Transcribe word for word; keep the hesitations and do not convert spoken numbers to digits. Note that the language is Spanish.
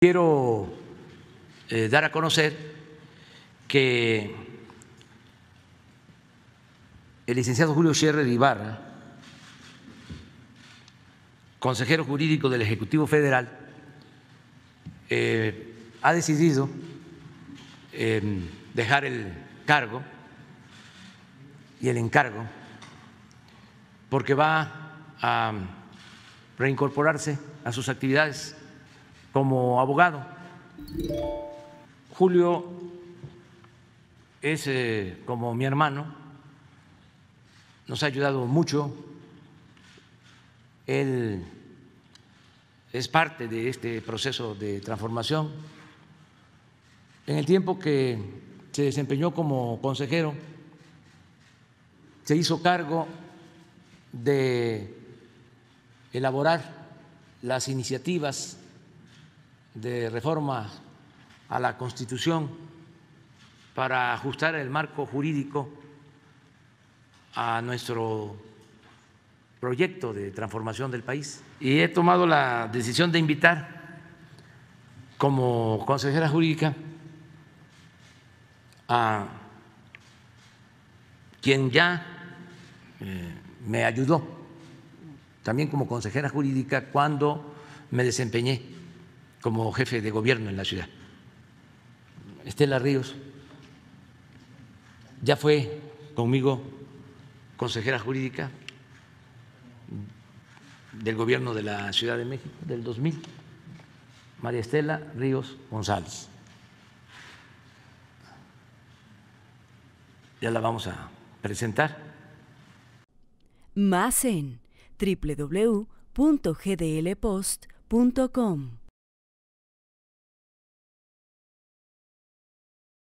Quiero eh, dar a conocer que el licenciado Julio Scherer Ibarra, consejero jurídico del Ejecutivo Federal, eh, ha decidido eh, dejar el cargo y el encargo porque va a reincorporarse a sus actividades como abogado. Julio es eh, como mi hermano, nos ha ayudado mucho, él es parte de este proceso de transformación. En el tiempo que se desempeñó como consejero, se hizo cargo de elaborar las iniciativas de reforma a la Constitución para ajustar el marco jurídico a nuestro proyecto de transformación del país. Y he tomado la decisión de invitar como consejera jurídica a quien ya me ayudó también como consejera jurídica cuando me desempeñé como jefe de gobierno en la ciudad. Estela Ríos ya fue conmigo consejera jurídica del gobierno de la Ciudad de México del dos mil, María Estela Ríos González. Ya la vamos a presentar. Más en doble u doble u doble u punto g d l post punto com.